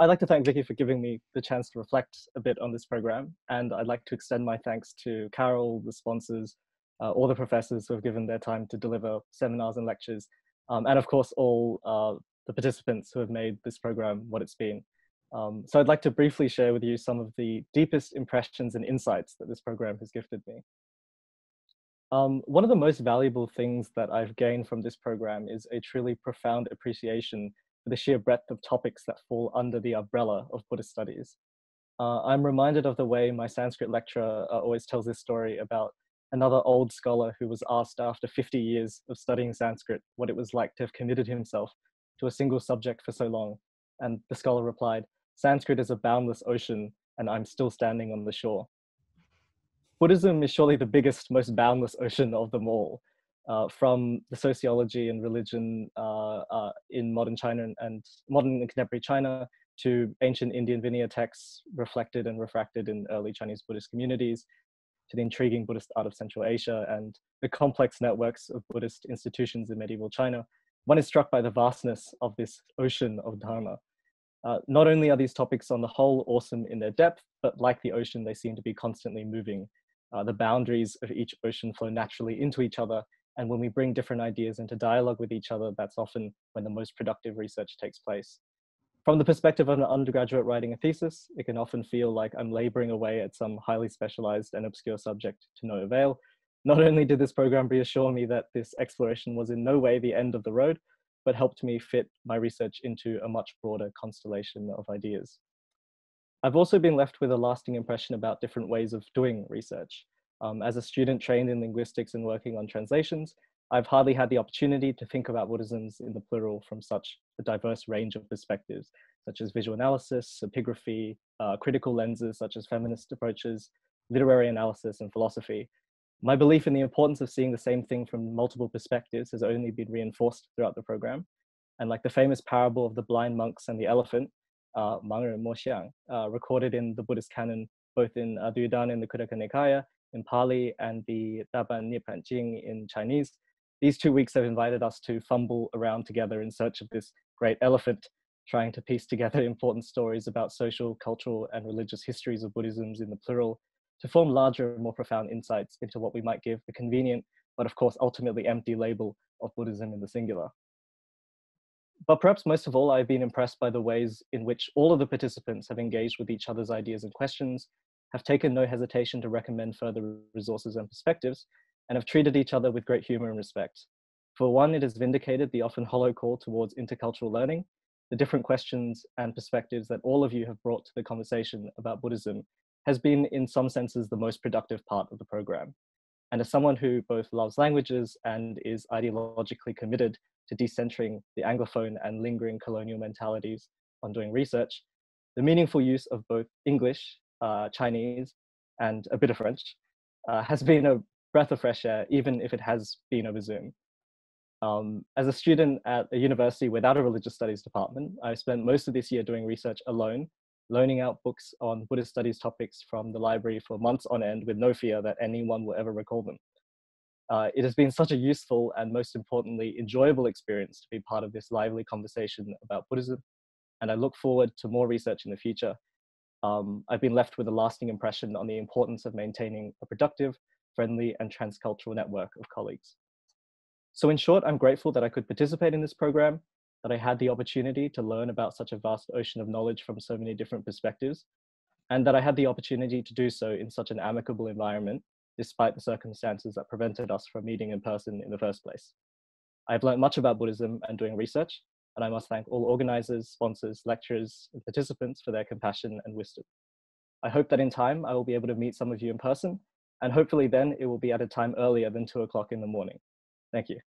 I'd like to thank Vicky for giving me the chance to reflect a bit on this program, and I'd like to extend my thanks to Carol, the sponsors, all the professors who have given their time to deliver seminars and lectures, and of course all the participants who have made this program what it's been. So I'd like to briefly share with you some of the deepest impressions and insights that this program has gifted me. One of the most valuable things that I've gained from this program is a truly profound appreciation for the sheer breadth of topics that fall under the umbrella of Buddhist studies. I'm reminded of the way my Sanskrit lecturer always tells this story about another old scholar who was asked after 50 years of studying Sanskrit what it was like to have committed himself to a single subject for so long. And the scholar replied, "Sanskrit is a boundless ocean, and I'm still standing on the shore." Buddhism is surely the biggest, most boundless ocean of them all. From the sociology and religion in modern China and modern and contemporary China, to ancient Indian Vinaya texts reflected and refracted in early Chinese Buddhist communities, to the intriguing Buddhist art of Central Asia and the complex networks of Buddhist institutions in medieval China, one is struck by the vastness of this ocean of dharma. Not only are these topics on the whole awesome in their depth, but like the ocean, they seem to be constantly moving. The boundaries of each ocean flow naturally into each other, and when we bring different ideas into dialogue with each other, that's often when the most productive research takes place. From the perspective of an undergraduate writing a thesis, it can often feel like I'm laboring away at some highly specialized and obscure subject to no avail. Not only did this program reassure me that this exploration was in no way the end of the road, but helped me fit my research into a much broader constellation of ideas. I've also been left with a lasting impression about different ways of doing research. As a student trained in linguistics and working on translations, I've hardly had the opportunity to think about Buddhisms in the plural from such a diverse range of perspectives, such as visual analysis, epigraphy, critical lenses such as feminist approaches, literary analysis, and philosophy. My belief in the importance of seeing the same thing from multiple perspectives has only been reinforced throughout the program. And like the famous parable of the blind monks and the elephant, Mang Ren Mo Xiang, recorded in the Buddhist canon, both in Adyudan in the Kudaka Nikaya, in Pāli, and the Daban Niepanjing in Chinese, these 2 weeks have invited us to fumble around together in search of this great elephant, trying to piece together important stories about social, cultural, and religious histories of Buddhisms in the plural, to form larger and more profound insights into what we might give the convenient, but of course ultimately empty label of Buddhism in the singular. But perhaps most of all, I've been impressed by the ways in which all of the participants have engaged with each other's ideas and questions, have taken no hesitation to recommend further resources and perspectives, and have treated each other with great humor and respect. For one, it has vindicated the often hollow call towards intercultural learning, the different questions and perspectives that all of you have brought to the conversation about Buddhism has been in some senses the most productive part of the program. And as someone who both loves languages and is ideologically committed to decentering the Anglophone and lingering colonial mentalities on doing research, the meaningful use of both English, Chinese, and a bit of French has been a breath of fresh air, even if it has been over Zoom. As a student at a university without a religious studies department, I spent most of this year doing research alone, loaning out books on Buddhist studies topics from the library for months on end with no fear that anyone will ever recall them. It has been such a useful and most importantly enjoyable experience to be part of this lively conversation about Buddhism, and I look forward to more research in the future. I've been left with a lasting impression on the importance of maintaining a productive, friendly, and transcultural network of colleagues. So in short, I'm grateful that I could participate in this program, that I had the opportunity to learn about such a vast ocean of knowledge from so many different perspectives, and that I had the opportunity to do so in such an amicable environment, despite the circumstances that prevented us from meeting in person in the first place. I've learned much about Buddhism and doing research, and I must thank all organizers, sponsors, lecturers, and participants for their compassion and wisdom. I hope that in time, I will be able to meet some of you in person, and hopefully then it will be at a time earlier than 2 o'clock in the morning. Thank you.